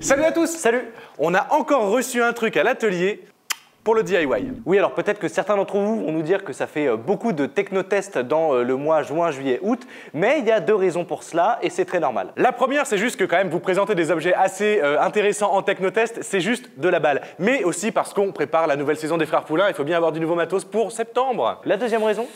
Salut à tous! Salut! On a encore reçu un truc à l'atelier pour le DIY. Oui, alors peut-être que certains d'entre vous vont nous dire que ça fait beaucoup de techno-tests dans le mois juin, juillet, août, mais il y a deux raisons pour cela et c'est très normal. La première, c'est juste que quand même vous présentez des objets assez intéressants en techno-test, c'est juste de la balle. Mais aussi parce qu'on prépare la nouvelle saison des Frères Poulain, il faut bien avoir du nouveau matos pour septembre. La deuxième raison?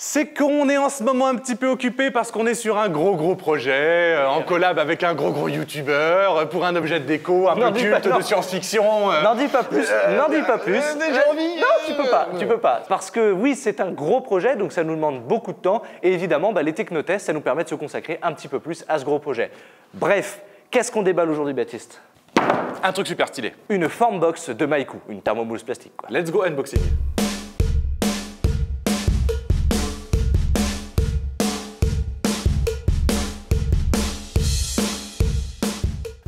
C'est qu'on est en ce moment un petit peu occupé parce qu'on est sur un gros projet, en collab avec un gros youtubeur, pour un objet de déco, un peu culte de science-fiction. N'en dis pas plus, n'en dis pas plus. Déjà envie. Non, tu peux pas. Parce que oui, c'est un gros projet, donc ça nous demande beaucoup de temps. Et évidemment, les technotests, ça nous permet de se consacrer un petit peu plus à ce gros projet. Bref, qu'est-ce qu'on déballe aujourd'hui, Baptiste? Un truc super stylé. Une Formbox de Mayku, une thermoboule plastique, quoi. Let's go unboxing.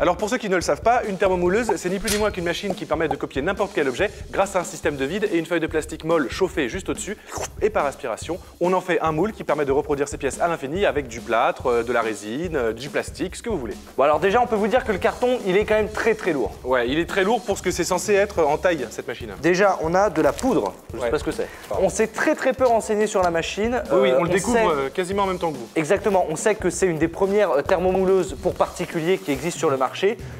Alors pour ceux qui ne le savent pas, une thermomouleuse, c'est ni plus ni moins qu'une machine qui permet de copier n'importe quel objet grâce à un système de vide et une feuille de plastique molle chauffée juste au-dessus. Et par aspiration, on en fait un moule qui permet de reproduire ces pièces à l'infini avec du plâtre, de la résine, du plastique, ce que vous voulez. Bon alors déjà, on peut vous dire que le carton, il est quand même très lourd. Ouais, il est très lourd pour ce que c'est censé être en taille, cette machine. Déjà, on a de la poudre. Je sais pas ce que c'est. On s'est très peu renseigné sur la machine. Oui, on le découvre quasiment en même temps que vous. Exactement, on sait que c'est une des premières thermomouleuses pour particuliers qui existe sur le marché.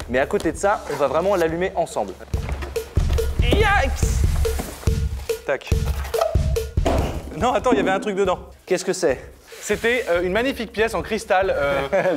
Mais à côté de ça, on va vraiment l'allumer ensemble. Yikes! Tac. Non, attends, il y avait un truc dedans. Qu'est-ce que c'est? C'était une magnifique pièce en cristal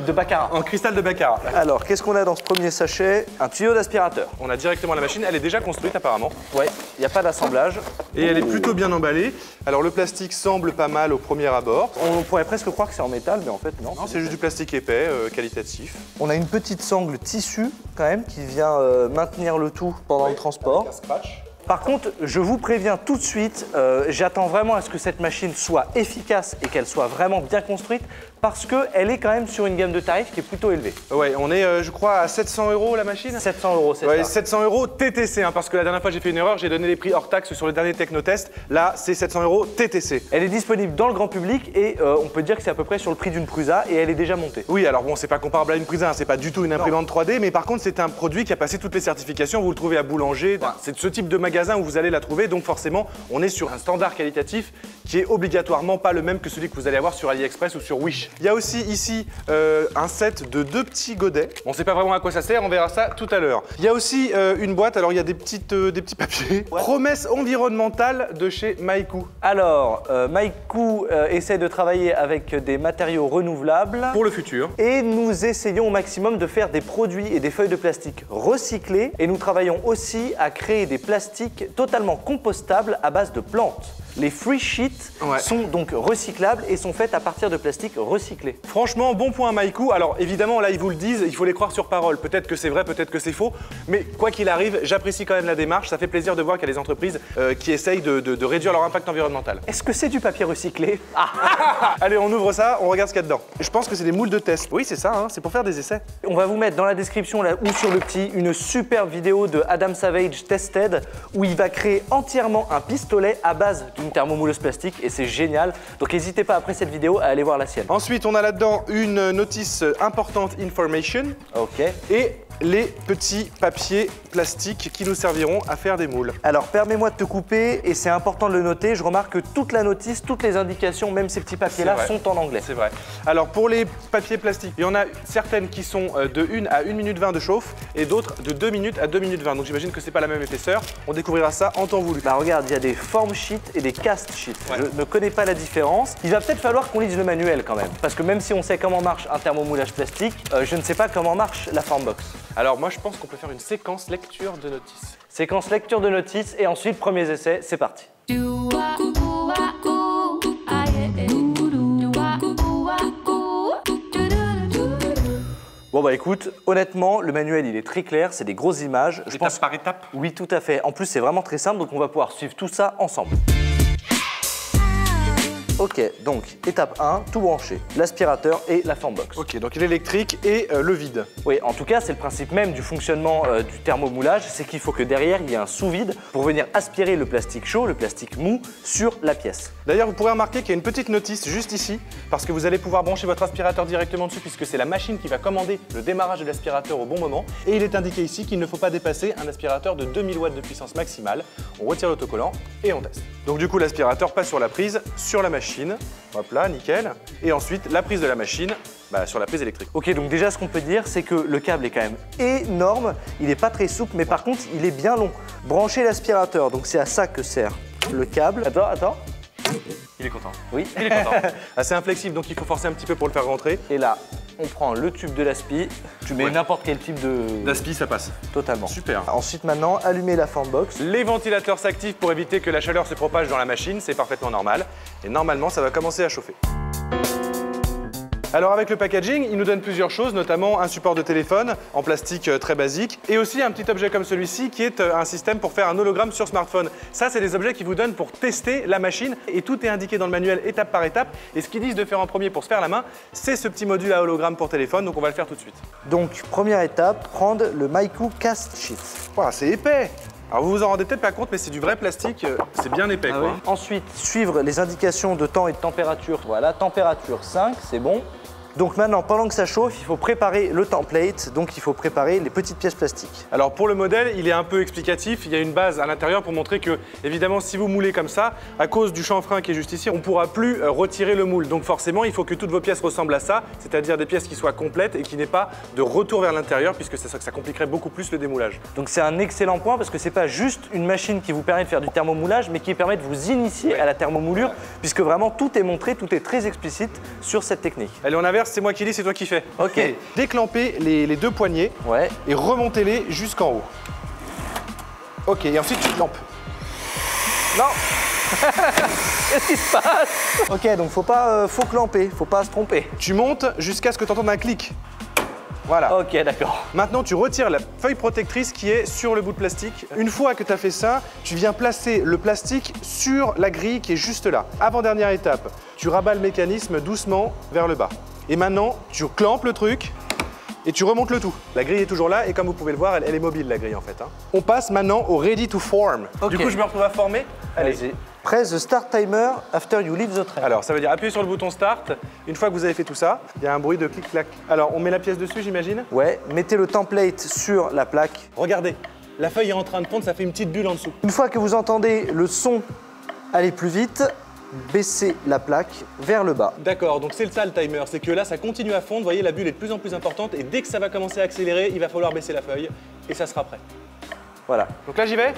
de Baccarat. En cristal de Baccarat. Alors, qu'est-ce qu'on a dans ce premier sachet? Un tuyau d'aspirateur. On a directement la machine, elle est déjà construite apparemment. Ouais, il n'y a pas d'assemblage. Et elle est plutôt bien emballée. Alors, le plastique semble pas mal au premier abord. On pourrait presque croire que c'est en métal, mais en fait, non. Non, c'est juste du plastique épais, qualitatif. On a une petite sangle tissu, quand même, qui vient maintenir le tout pendant le transport. Avec un scratch. Par contre, je vous préviens tout de suite, j'attends vraiment à ce que cette machine soit efficace et qu'elle soit vraiment bien construite parce qu'elle est quand même sur une gamme de tarifs qui est plutôt élevée. Ouais, on est, je crois, à 700 € la machine. 700 €, c'est ça. Ouais, 700 € TTC, hein, parce que la dernière fois j'ai fait une erreur, j'ai donné les prix hors taxe sur le dernier technotest. Là, c'est 700 € TTC. Elle est disponible dans le grand public et on peut dire que c'est à peu près sur le prix d'une Prusa et elle est déjà montée. Oui, alors bon, c'est pas comparable à une Prusa, hein, c'est pas du tout une imprimante 3D, mais par contre, c'est un produit qui a passé toutes les certifications. Vous le trouvez à Boulanger, c'est de ce type de magasin où vous allez la trouver, donc forcément on est sur un standard qualitatif qui est obligatoirement pas le même que celui que vous allez avoir sur AliExpress ou sur Wish. Il y a aussi ici un set de deux petits godets, on sait pas vraiment à quoi ça sert, on verra ça tout à l'heure. Il y a aussi une boîte, alors il y a des petits papiers. Ouais. Promesse environnementale de chez Mayku. Alors Mayku essaie de travailler avec des matériaux renouvelables pour le futur et nous essayons au maximum de faire des produits et des feuilles de plastique recyclés et nous travaillons aussi à créer des plastiques totalement compostable à base de plantes. Les free sheets sont donc recyclables et sont faites à partir de plastique recyclé. Franchement, bon point Mayku. Alors évidemment, là, ils vous le disent, il faut les croire sur parole. Peut-être que c'est vrai, peut-être que c'est faux. Mais quoi qu'il arrive, j'apprécie quand même la démarche. Ça fait plaisir de voir qu'il y a des entreprises qui essayent de réduire leur impact environnemental. Est-ce que c'est du papier recyclé? Allez, on ouvre ça, on regarde ce qu'il y a dedans. Je pense que c'est des moules de test. Oui, c'est ça, hein, c'est pour faire des essais. On va vous mettre dans la description là, ou sur le petit, une superbe vidéo de Adam Savage, Tested, où il va créer entièrement un pistolet à base d'une thermomouleuse plastique et c'est génial. Donc n'hésitez pas après cette vidéo à aller voir la sienne. Ensuite, on a là-dedans une notice importante information. Ok. Et les petits papiers plastiques qui nous serviront à faire des moules. Alors permets-moi de te couper et c'est important de le noter, je remarque que toute la notice, toutes les indications, même ces petits papiers là sont en anglais. C'est vrai. Alors pour les papiers plastiques, il y en a certaines qui sont de 1 à 1 minute 20 de chauffe et d'autres de 2 minutes à 2 minutes 20. Donc j'imagine que c'est pas la même épaisseur, on découvrira ça en temps voulu. Bah regarde, il y a des form sheets et des cast sheets. Ouais. Je ne connais pas la différence. Il va peut-être falloir qu'on lise le manuel quand même parce que même si on sait comment marche un thermomoulage plastique, je ne sais pas comment marche la Formbox. Alors moi je pense qu'on peut faire une séquence lecture de notices. Séquence lecture de notices et ensuite premiers essais, c'est parti. Bon bah écoute, honnêtement, le manuel il est très clair, c'est des grosses images. Je pense... Étape par étape? Oui tout à fait, en plus c'est vraiment très simple donc on va pouvoir suivre tout ça ensemble. Ok, donc étape 1, tout brancher, l'aspirateur et la Formbox. Ok, donc l'électrique et le vide. Oui, en tout cas, c'est le principe même du fonctionnement du thermomoulage, c'est qu'il faut que derrière, il y ait un sous-vide pour venir aspirer le plastique chaud, le plastique mou, sur la pièce. D'ailleurs, vous pourrez remarquer qu'il y a une petite notice juste ici, parce que vous allez pouvoir brancher votre aspirateur directement dessus, puisque c'est la machine qui va commander le démarrage de l'aspirateur au bon moment. Et il est indiqué ici qu'il ne faut pas dépasser un aspirateur de 2000 watts de puissance maximale. On retire l'autocollant et on teste. Donc du coup, l'aspirateur passe sur la prise, sur la machine. Hop là, nickel. Et ensuite, la prise de la machine sur la prise électrique. Ok, donc déjà, ce qu'on peut dire, c'est que le câble est quand même énorme. Il n'est pas très souple, mais par contre, il est bien long. Brancher l'aspirateur, donc c'est à ça que sert le câble. Attends, attends. Il est content. Oui, il est content. Assez inflexible, donc il faut forcer un petit peu pour le faire rentrer. Et là, on prend le tube de l'aspi. Tu mets n'importe quel type de... d'aspi, ça passe. Totalement. Super. Ensuite, maintenant, allumer la Formbox. Les ventilateurs s'activent pour éviter que la chaleur se propage dans la machine. C'est parfaitement normal. Et normalement, ça va commencer à chauffer. Alors avec le packaging, il nous donne plusieurs choses, notamment un support de téléphone en plastique très basique et aussi un petit objet comme celui-ci qui est un système pour faire un hologramme sur smartphone. Ça, c'est des objets qu'ils vous donnent pour tester la machine et tout est indiqué dans le manuel étape par étape. Et ce qu'ils disent de faire en premier pour se faire la main, c'est ce petit module à hologramme pour téléphone, donc on va le faire tout de suite. Donc première étape, prendre le Mayku Cast Sheet. Wow, c'est épais! Alors vous vous en rendez peut-être pas compte, mais c'est du vrai plastique, c'est bien épais quoi. Oui. Ensuite, suivre les indications de temps et de température. Voilà, température 5, c'est bon. Donc maintenant, pendant que ça chauffe, il faut préparer le template, donc il faut préparer les petites pièces plastiques. Alors pour le modèle, il est un peu explicatif, il y a une base à l'intérieur pour montrer que, évidemment, si vous moulez comme ça, à cause du chanfrein qui est juste ici, on ne pourra plus retirer le moule. Donc forcément, il faut que toutes vos pièces ressemblent à ça, c'est-à-dire des pièces qui soient complètes et qui n'aient pas de retour vers l'intérieur, puisque c'est ça que ça compliquerait beaucoup plus le démoulage. Donc c'est un excellent point, parce que c'est pas juste une machine qui vous permet de faire du thermomoulage, mais qui permet de vous initier à la thermomoulure, puisque vraiment tout est montré, tout est très explicite sur cette technique. Allez, on inverse. C'est moi qui dis, c'est toi qui fais. Ok. Déclampez les deux poignées et remontez-les jusqu'en haut. Ok, et ensuite tu clampes. Non. Qu'est-ce qui se passe? Ok, donc faut clamper, faut pas se tromper. Tu montes jusqu'à ce que tu entendes un clic. Voilà. Ok, d'accord. Maintenant, tu retires la feuille protectrice qui est sur le bout de plastique. Une fois que tu as fait ça, tu viens placer le plastique sur la grille qui est juste là. Avant-dernière étape, tu rabats le mécanisme doucement vers le bas. Et maintenant, tu clampes le truc et tu remontes le tout. La grille est toujours là et comme vous pouvez le voir, elle est mobile la grille en fait. On passe maintenant au ready to form. Okay. Du coup, je me retrouve à former. Allez-y. Press the start timer after you leave the tray. Alors, ça veut dire appuyer sur le bouton start. Une fois que vous avez fait tout ça, il y a un bruit de clic-clac. Alors, on met la pièce dessus, j'imagine? Ouais, mettez le template sur la plaque. Regardez, la feuille est en train de fondre, ça fait une petite bulle en dessous. Une fois que vous entendez le son aller plus vite, baisser la plaque vers le bas. D'accord, donc c'est ça le timer, c'est que là ça continue à fondre, vous voyez la bulle est de plus en plus importante et dès que ça va commencer à accélérer, il va falloir baisser la feuille et ça sera prêt. Voilà. Donc là j'y vais?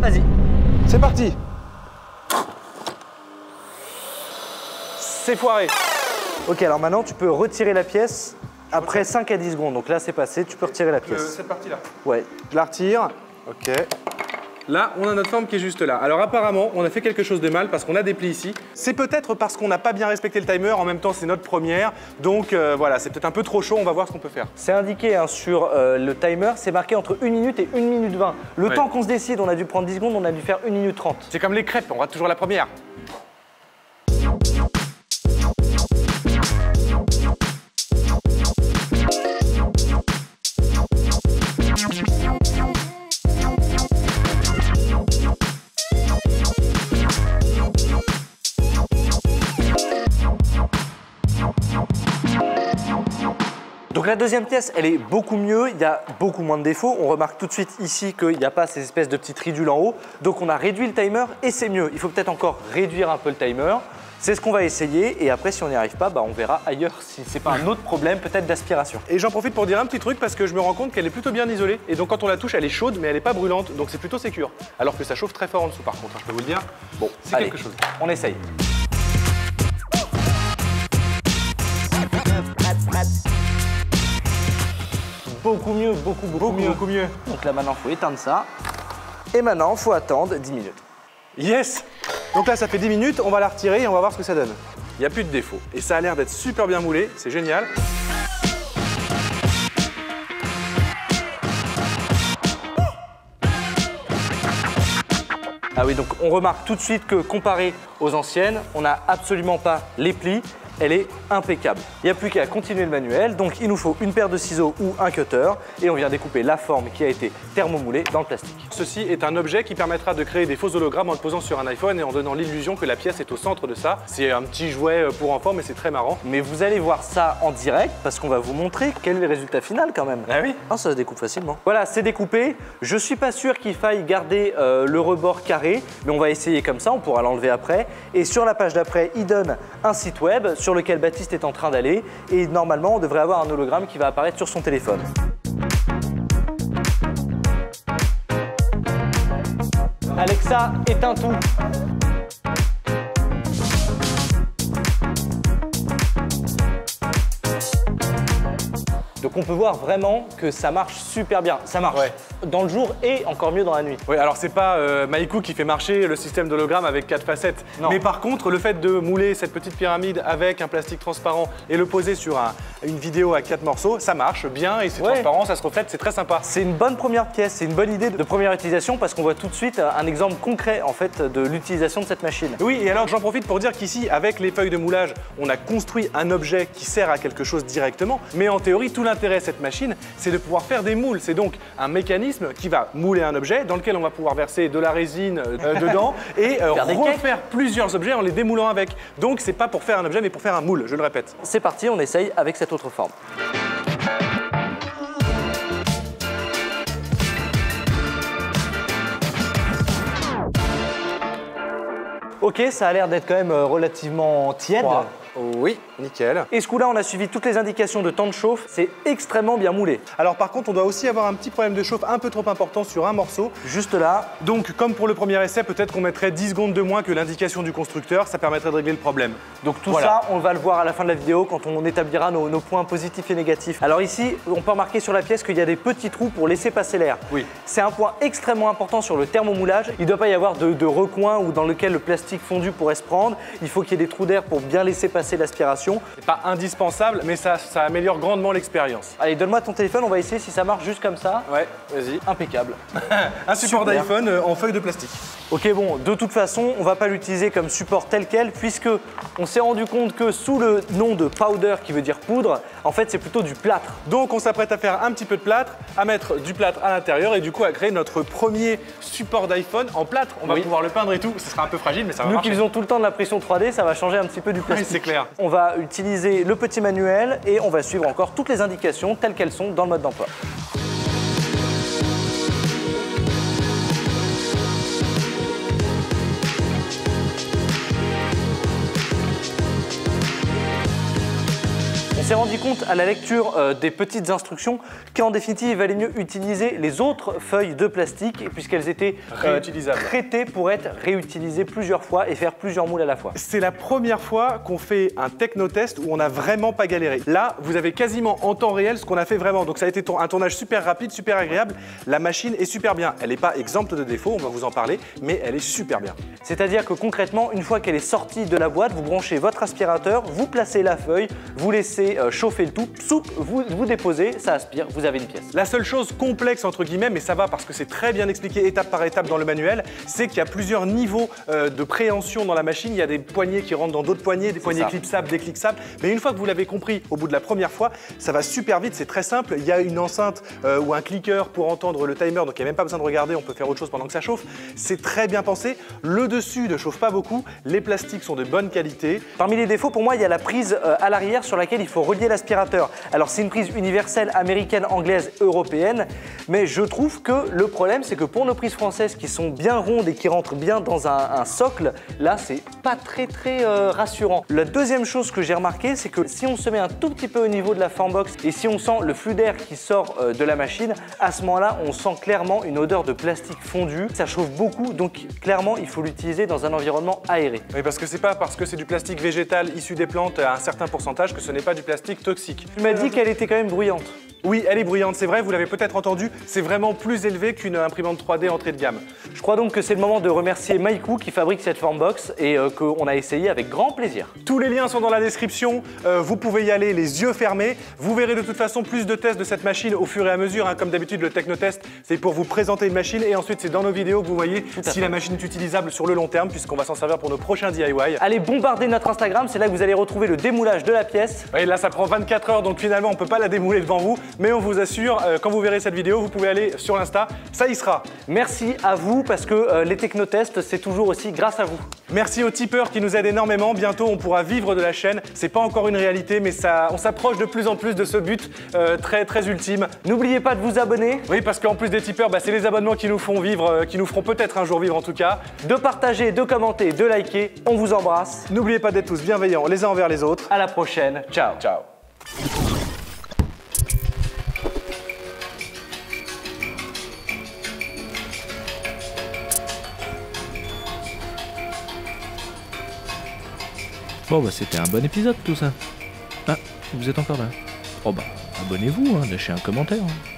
Vas-y. C'est parti. C'est foiré. Ok, alors maintenant tu peux retirer la pièce après 5 à 10 secondes, donc là c'est passé, tu peux retirer la pièce. Cette partie-là? Ouais. Je la retire, ok. Là, on a notre forme qui est juste là. Alors apparemment, on a fait quelque chose de mal parce qu'on a des plis ici. C'est peut-être parce qu'on n'a pas bien respecté le timer. En même temps, c'est notre première. Donc voilà, c'est peut-être un peu trop chaud. On va voir ce qu'on peut faire. C'est indiqué hein, sur le timer. C'est marqué entre 1 minute et 1 minute 20. Le temps qu'on se décide, on a dû prendre 10 secondes, on a dû faire 1 minute 30. C'est comme les crêpes, on rate toujours la première. Donc la deuxième pièce, elle est beaucoup mieux, il y a beaucoup moins de défauts. On remarque tout de suite ici qu'il n'y a pas ces espèces de petites ridules en haut. Donc on a réduit le timer et c'est mieux. Il faut peut-être encore réduire un peu le timer. C'est ce qu'on va essayer et après si on n'y arrive pas, bah, on verra ailleurs si c'est pas un autre problème peut-être d'aspiration. Et j'en profite pour dire un petit truc parce que je me rends compte qu'elle est plutôt bien isolée et donc quand on la touche elle est chaude mais elle n'est pas brûlante donc c'est plutôt sécure. Alors que ça chauffe très fort en dessous par contre, je peux vous le dire. Bon, c'est quelque chose. On essaye. Beaucoup mieux, beaucoup mieux. Donc là maintenant il faut éteindre ça et maintenant il faut attendre 10 minutes. Yes! Donc là ça fait 10 minutes, on va la retirer et on va voir ce que ça donne. Il n'y a plus de défaut et ça a l'air d'être super bien moulé, c'est génial. Ah Ah oui, donc on remarque tout de suite que comparé aux anciennes, on n'a absolument pas les plis. Elle est impeccable. Il n'y a plus qu'à continuer le manuel. Donc il nous faut une paire de ciseaux ou un cutter et on vient découper la forme qui a été thermomoulée dans le plastique. Ceci est un objet qui permettra de créer des faux hologrammes en le posant sur un iPhone et en donnant l'illusion que la pièce est au centre de ça. C'est un petit jouet pour enfants mais c'est très marrant. Mais vous allez voir ça en direct parce qu'on va vous montrer quel est le résultat final quand même. Ah oui. Ah, ça se découpe facilement. Voilà, c'est découpé. Je suis pas sûr qu'il faille garder le rebord carré mais on va essayer comme ça, on pourra l'enlever après. Et sur la page d'après, il donne un site web sur lequel Baptiste est en train d'aller et normalement on devrait avoir un hologramme qui va apparaître sur son téléphone. Alexa, éteins tout. Donc on peut voir vraiment que ça marche super bien. Ça marche dans le jour et encore mieux dans la nuit. Oui, alors c'est pas Mayku qui fait marcher le système d'hologramme avec 4 facettes. Non. Mais par contre, le fait de mouler cette petite pyramide avec un plastique transparent et le poser sur une vidéo à 4 morceaux, ça marche bien et c'est transparent, ça se reflète, c'est très sympa. C'est une bonne première pièce, c'est une bonne idée de première utilisation parce qu'on voit tout de suite un exemple concret en fait de l'utilisation de cette machine. Oui, et alors j'en profite pour dire qu'ici, avec les feuilles de moulage, on a construit un objet qui sert à quelque chose directement, mais en théorie, tout l'intérêt de cette machine, c'est de pouvoir faire des moules. C'est donc un mécanisme qui va mouler un objet dans lequel on va pouvoir verser de la résine dedans et refaire plusieurs objets en les démoulant avec. Donc c'est pas pour faire un objet mais pour faire un moule, je le répète. C'est parti, on essaye avec cette autre forme. Ok, ça a l'air d'être quand même relativement tiède. Wow. Oui, nickel. Et ce coup-là, on a suivi toutes les indications de temps de chauffe. C'est extrêmement bien moulé. Alors par contre, on doit aussi avoir un petit problème de chauffe un peu trop important sur un morceau. Juste là. Donc comme pour le premier essai, peut-être qu'on mettrait 10 secondes de moins que l'indication du constructeur. Ça permettrait de régler le problème. Donc tout ça, on va le voir à la fin de la vidéo quand on établira nos points positifs et négatifs. Alors ici, on peut remarquer sur la pièce qu'il y a des petits trous pour laisser passer l'air. Oui. C'est un point extrêmement important sur le thermomoulage. Il ne doit pas y avoir de recoins ou dans lequel le plastique fondu pourrait se prendre. Il faut qu'il y ait des trous d'air pour bien laisser passer l'aspiration. C'est pas indispensable, mais ça améliore grandement l'expérience. Allez, donne-moi ton téléphone, on va essayer si ça marche juste comme ça. Ouais, vas-y. Impeccable. Un support d'iPhone en feuille de plastique. Ok, bon, de toute façon, on va pas l'utiliser comme support tel quel, puisque on s'est rendu compte que sous le nom de powder, qui veut dire poudre, en fait, c'est plutôt du plâtre. Donc, on s'apprête à faire un petit peu de plâtre, à mettre du plâtre à l'intérieur et du coup, à créer notre premier support d'iPhone en plâtre. On va pouvoir le peindre et tout. Ce sera un peu fragile, mais ça va marcher. Nous qui faisons tout le temps de la pression 3D, ça va changer un petit peu du plastique. Oui, c'est clair. On va utiliser le petit manuel et on va suivre encore toutes les indications telles qu'elles sont dans le mode d'emploi. On s'est rendu compte à la lecture des petites instructions qu'en définitive, il valait mieux utiliser les autres feuilles de plastique puisqu'elles étaient traitées pour être réutilisées plusieurs fois et faire plusieurs moules à la fois. C'est la première fois qu'on fait un techno-test où on n'a vraiment pas galéré. Là, vous avez quasiment en temps réel ce qu'on a fait vraiment. Donc ça a été un tournage super rapide, super agréable. La machine est super bien. Elle n'est pas exempte de défauts, on va vous en parler, mais elle est super bien. C'est-à-dire que concrètement, une fois qu'elle est sortie de la boîte, vous branchez votre aspirateur, vous placez la feuille, vous laissez chauffer le tout, soupe, vous déposez, ça aspire, vous avez une pièce. La seule chose complexe entre guillemets, mais ça va parce que c'est très bien expliqué étape par étape dans le manuel, c'est qu'il y a plusieurs niveaux de préhension dans la machine. Il y a des poignées qui rentrent dans d'autres poignées, des poignées clipsables, déclipsables. Mais une fois que vous l'avez compris au bout de la première fois, ça va super vite, c'est très simple. Il y a une enceinte ou un clicker pour entendre le timer, donc il n'y a même pas besoin de regarder, on peut faire autre chose pendant que ça chauffe. C'est très bien pensé. Le dessus ne chauffe pas beaucoup, les plastiques sont de bonne qualité. Parmi les défauts, pour moi, il y a la prise à l'arrière sur laquelle il faut relier l'aspirateur. Alors c'est une prise universelle américaine, anglaise, européenne, mais je trouve que le problème c'est que pour nos prises françaises qui sont bien rondes et qui rentrent bien dans un socle, là c'est pas très rassurant. La deuxième chose que j'ai remarqué, c'est que si on se met un tout petit peu au niveau de la Formbox et si on sent le flux d'air qui sort de la machine, à ce moment-là on sent clairement une odeur de plastique fondu, ça chauffe beaucoup, donc clairement il faut l'utiliser dans un environnement aéré. Oui, parce que c'est pas parce que c'est du plastique végétal issu des plantes à un certain pourcentage que ce n'est pas du plastique toxique. Tu m'as dit qu'elle était quand même bruyante. Oui, elle est bruyante, c'est vrai, vous l'avez peut-être entendu, c'est vraiment plus élevé qu'une imprimante 3D entrée de gamme. Je crois donc que c'est le moment de remercier Mayku qui fabrique cette Formbox et qu'on a essayé avec grand plaisir. Tous les liens sont dans la description, vous pouvez y aller les yeux fermés. Vous verrez de toute façon plus de tests de cette machine au fur et à mesure, hein. Comme d'habitude, le technotest, c'est pour vous présenter une machine et ensuite c'est dans nos vidéos que vous voyez si la machine est utilisable sur le long terme puisqu'on va s'en servir pour nos prochains DIY. Allez bombarder notre Instagram, c'est là que vous allez retrouver le démoulage de la pièce. Oui, là ça prend 24 heures donc finalement on peut pas la démouler devant vous, mais on vous assure, quand vous verrez cette vidéo, vous pouvez aller sur l'Insta, ça y sera. Merci à vous parce que les technotests, c'est toujours aussi grâce à vous. Merci aux tipeurs qui nous aident énormément, bientôt on pourra vivre de la chaîne, c'est pas encore une réalité mais ça, on s'approche de plus en plus de ce but très ultime. N'oubliez pas de vous abonner. Oui, parce qu'en plus des tipeurs, bah, c'est les abonnements qui nous font vivre, qui nous feront peut-être un jour vivre en tout cas. De partager, de commenter, de liker, on vous embrasse. N'oubliez pas d'être tous bienveillants les uns envers les autres. À la prochaine, ciao. Ciao. Bon bah c'était un bon épisode tout ça. Ah, vous êtes encore là. Oh bah abonnez-vous, hein, lâchez un commentaire. Hein.